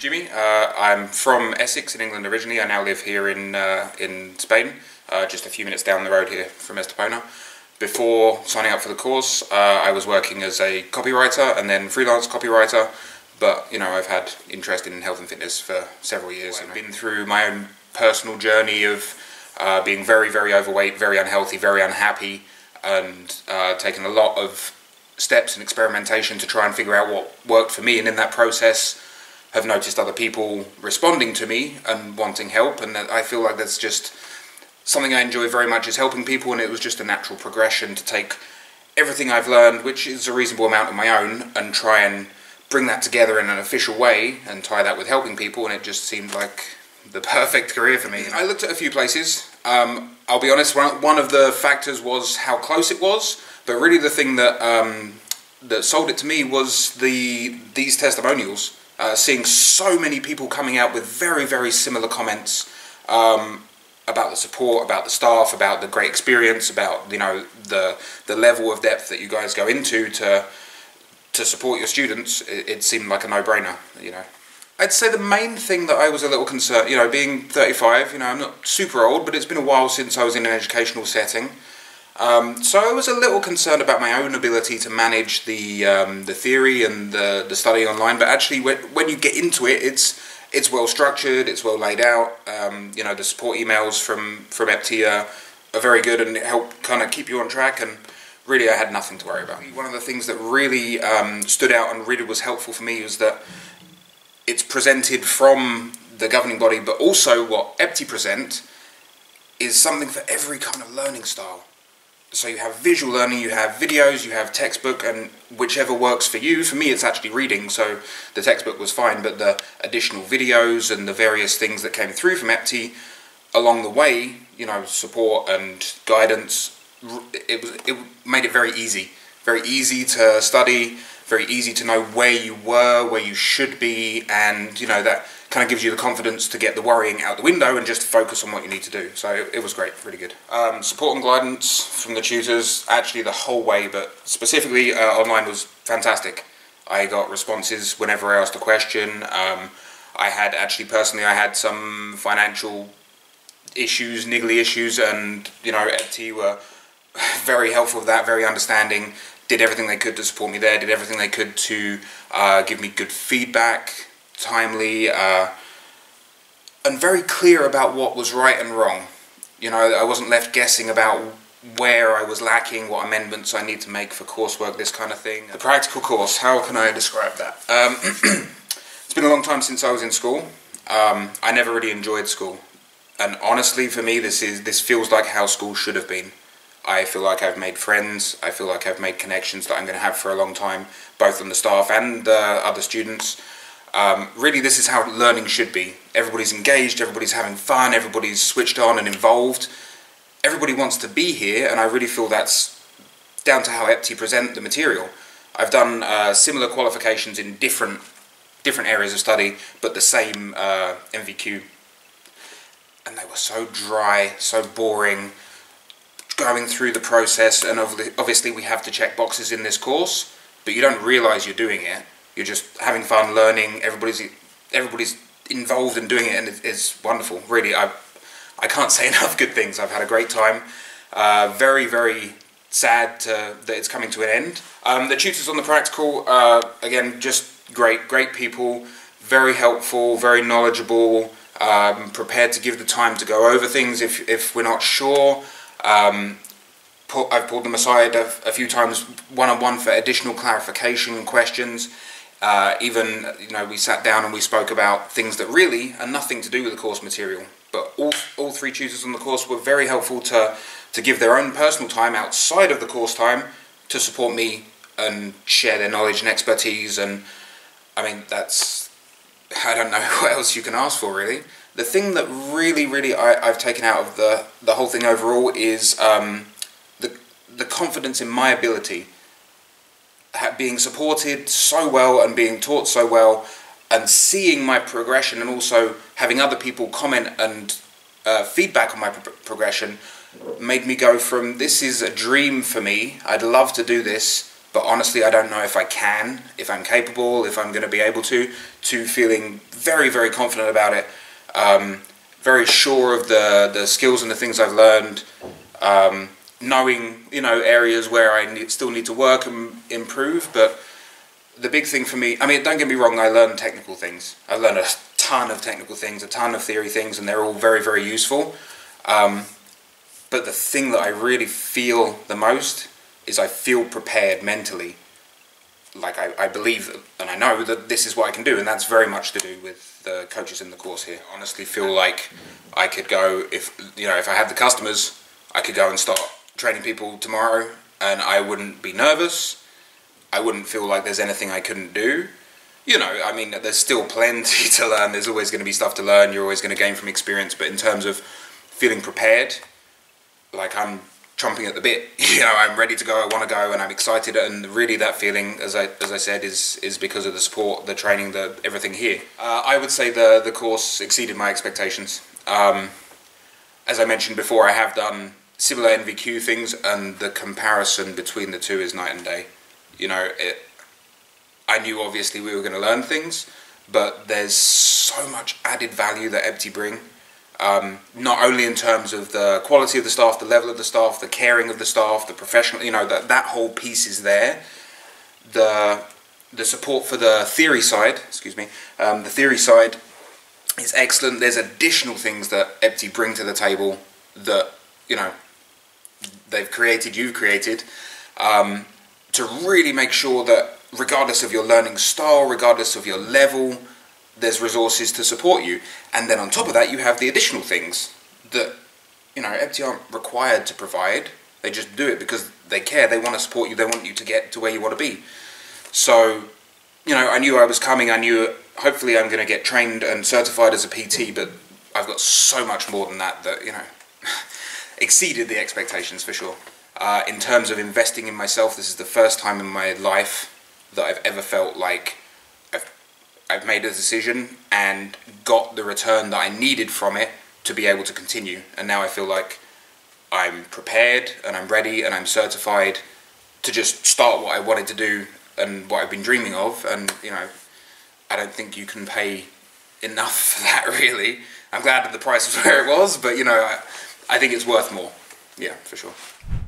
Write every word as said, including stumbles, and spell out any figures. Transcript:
Jimmy. Uh, I'm from Essex in England originally. I now live here in uh, in Spain, uh, just a few minutes down the road here from Estepona. Before signing up for the course, uh, I was working as a copywriter and then freelance copywriter. But you know, I've had interest in health and fitness for several years. I've been through my own personal journey of uh, being very, very overweight, very unhealthy, very unhappy, and uh, taking a lot of steps and experimentation to try and figure out what worked for me. And in that process, have noticed other people responding to me and wanting help. And I feel like that's just something I enjoy very much, is helping people. And it was just a natural progression to take everything I've learned, which is a reasonable amount of my own, and try and bring that together in an official way and tie that with helping people, and it just seemed like the perfect career for me. I looked at a few places. Um, I'll be honest, one of the factors was how close it was, but really the thing that um, that sold it to me was the these testimonials. Uh, seeing so many people coming out with very, very similar comments um, about the support, about the staff, about the great experience, about you know the the level of depth that you guys go into to. To support your students, it seemed like a no-brainer, you know. I'd say the main thing that I was a little concerned, you know, being thirty-five, you know, I'm not super old, but it's been a while since I was in an educational setting. Um, so I was a little concerned about my own ability to manage the um, the theory and the, the study online, but actually when, when you get into it, it's it's well-structured, it's well laid out. Um, you know, the support emails from, from E P T are, are very good and help kind of keep you on track, and really I had nothing to worry about. One of the things that really um, stood out and really was helpful for me was that it's presented from the governing body, but also what E P T present is something for every kind of learning style. So you have visual learning, you have videos, you have textbook, and whichever works for you. For me it's actually reading, so the textbook was fine, but the additional videos and the various things that came through from E P T along the way, you know, support and guidance, It, was, it made it very easy, very easy to study, very easy to know where you were, where you should be, and you know that kind of gives you the confidence to get the worrying out the window and just focus on what you need to do. So it, it was great, really good. Um, support and guidance from the tutors, actually the whole way, but specifically uh, online was fantastic. I got responses whenever I asked a question. Um, I had actually personally, I had some financial issues, niggly issues, and you know E P T were very helpful with that, very understanding, did everything they could to support me there, did everything they could to uh, give me good feedback, timely, uh, and very clear about what was right and wrong. You know, I wasn't left guessing about where I was lacking, what amendments I need to make for coursework, this kind of thing. The practical course, how can I describe that? Um, it's been a long time since I was in school. Um, I never really enjoyed school. And honestly, for me, this is this feels like how school should have been. I feel like I've made friends, I feel like I've made connections that I'm going to have for a long time, both on the staff and the uh, other students. Um, really this is how learning should be. Everybody's engaged, everybody's having fun, everybody's switched on and involved. Everybody wants to be here, and I really feel that's down to how E P T present the material. I've done uh, similar qualifications in different, different areas of study, but the same uh, N V Q. And they were so dry, so boring. Going through the process, and obviously we have to check boxes in this course, but you don't realise you're doing it. You're just having fun, learning. Everybody's everybody's involved in doing it, and it's wonderful. Really, I I can't say enough good things. I've had a great time. Uh, very very sad to, that it's coming to an end. Um, the tutors on the practical, uh, again, just great great people, very helpful, very knowledgeable, um, prepared to give the time to go over things if if we're not sure. Um, put, I've pulled them aside a, a few times one-on-one for additional clarification questions. Uh, even, you know, we sat down and we spoke about things that really are nothing to do with the course material. But all, all three tutors on the course were very helpful to, to give their own personal time outside of the course time to support me and share their knowledge and expertise. And, I mean, that's, I don't know what else you can ask for, really. The thing that really, really I, I've taken out of the, the whole thing overall is um, the, the confidence in my ability. Being supported so well and being taught so well and seeing my progression, and also having other people comment and uh, feedback on my pro progression made me go from, this is a dream for me, I'd love to do this, But honestly, I don't know if I can, if I'm capable, if I'm going to be able to, to feeling very, very confident about it, um, very sure of the, the skills and the things I've learned, um, knowing, you know, areas where I need, still need to work and improve. But the big thing for me, I mean, don't get me wrong, I learned technical things. I learned a ton of technical things, a ton of theory things, and they're all very, very useful. Um, but the thing that I really feel the most is I feel prepared mentally. Like I, I believe and I know that this is what I can do, and that's very much to do with the coaches in the course here. I honestly feel like I could go, if you know, if I had the customers, I could go and start training people tomorrow, and I wouldn't be nervous. I wouldn't feel like there's anything I couldn't do. You know, I mean, there's still plenty to learn. There's always going to be stuff to learn. You're always going to gain from experience. But in terms of feeling prepared, like I'm chomping at the bit, you know, I'm ready to go, I want to go, and I'm excited. And really that feeling, as I, as I said, is, is because of the support, the training, the everything here. Uh, I would say the, the course exceeded my expectations. Um, as I mentioned before, I have done similar N V Q things, and the comparison between the two is night and day. You know, it, I knew obviously we were going to learn things, but there's so much added value that E P T bring. Um, not only in terms of the quality of the staff, the level of the staff, the caring of the staff, the professional, you know, that, that whole piece is there. The, the support for the theory side, excuse me, um, the theory side is excellent. There's additional things that E P T bring to the table that, you know, they've created, you've created, um, to really make sure that regardless of your learning style, regardless of your level, there's resources to support you. And then on top of that, you have the additional things that, you know, E P T aren't required to provide. They just do it because they care, they want to support you, they want you to get to where you want to be. So, you know, I knew I was coming, I knew hopefully I'm going to get trained and certified as a P T, but I've got so much more than that that, you know, exceeded the expectations for sure. Uh, in terms of investing in myself, this is the first time in my life that I've ever felt like I've made a decision and got the return that I needed from it to be able to continue. And now I feel like I'm prepared and I'm ready and I'm certified to just start what I wanted to do and what I've been dreaming of. And, you know, I don't think you can pay enough for that, really. I'm glad that the price was where it was, but, you know, I, I think it's worth more. Yeah, for sure.